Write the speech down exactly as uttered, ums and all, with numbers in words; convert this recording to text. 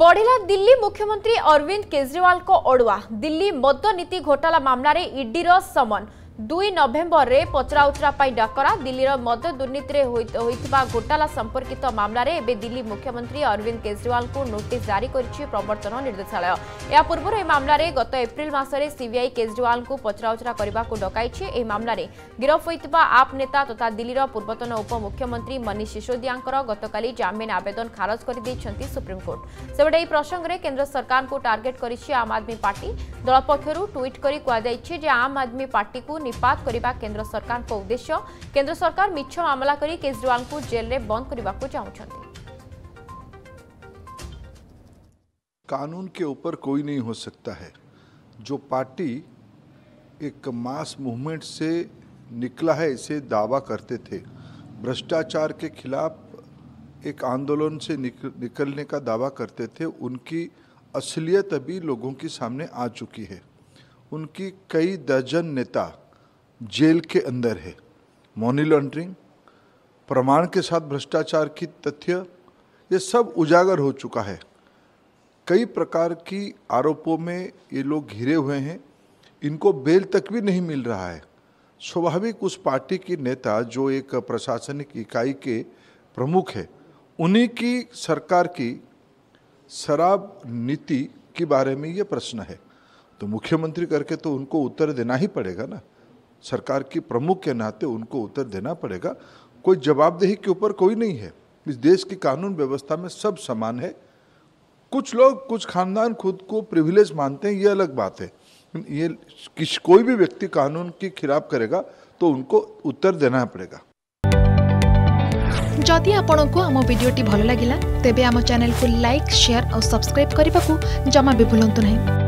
बढ़ला दिल्ली मुख्यमंत्री अरविंद केजरीवाल को अड़ुआ। दिल्ली मद नीति घोटाला मामलें ईडी समन दुई नवेम्बर में पचराउचरा डाकरा। दिल्ली मद दुर्नीति होता घोटाला संपर्कित मामलें एवं दिल्ली मुख्यमंत्री अरविंद केजरीवाल को नोटिस जारी कर प्रवर्तन निर्देशालय। या पूर्व यह मामलें गत एप्रिल मासरे सीबीआई केजरीवाल को पचराउचरा करने को डकई। मामलें गिरफ होता आप नेता तथा दिल्ली पूर्वतन उपमुख्यमंत्री मनीष सिसोदिया गतकाली जामिन आवेदन खारज कर सुप्रीमकोर्ट। सेपटे यह प्रसंग में केन्द्र सरकार को टार्गेट कर आम आदमी पार्टी दल पक्षर ट्विट कर आम आदमी पार्टी को निपात करिबा केंद्र सरकार को उद्देश्य। केंद्र सरकार मिछ मामला करी केजरीवाल को जेल में बंद करिबा को चाहउछथि। कानून के ऊपर कोई नहीं हो सकता है। जो पार्टी एक मास मूवमेंट से निकला है इसे दावा करते थे, भ्रष्टाचार के खिलाफ एक आंदोलन से निकलने का दावा करते थे, उनकी असलियत अभी लोगों के सामने आ चुकी है। उनकी कई दर्जन नेता जेल के अंदर है, मनी लॉन्ड्रिंग, प्रमाण के साथ भ्रष्टाचार की तथ्य, ये सब उजागर हो चुका है। कई प्रकार की आरोपों में ये लोग घिरे हुए हैं, इनको बेल तक भी नहीं मिल रहा है। स्वाभाविक उस पार्टी की नेता जो एक प्रशासनिक इकाई के प्रमुख है, उन्हीं की सरकार की शराब नीति के बारे में ये प्रश्न है, तो मुख्यमंत्री करके तो उनको उत्तर देना ही पड़ेगा ना। सरकार की प्रमुख के नाते उनको उत्तर देना पड़ेगा। कोई जवाबदेही के ऊपर कोई नहीं है। इस देश की कानून व्यवस्था में सब समान है। कुछ लोग, कुछ खानदान खुद को प्रिविलेज मानते हैं, ये अलग बात है। ये किस कोई भी व्यक्ति कानून के खिलाफ करेगा तो उनको उत्तर देना पड़ेगा। जदि आपंक आम भिडी भल लगा तेब आम चैनल को लाइक, शेयर और सब्सक्राइब करने को जमा भी भूलु नहीं।